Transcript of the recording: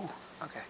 Ooh, okay.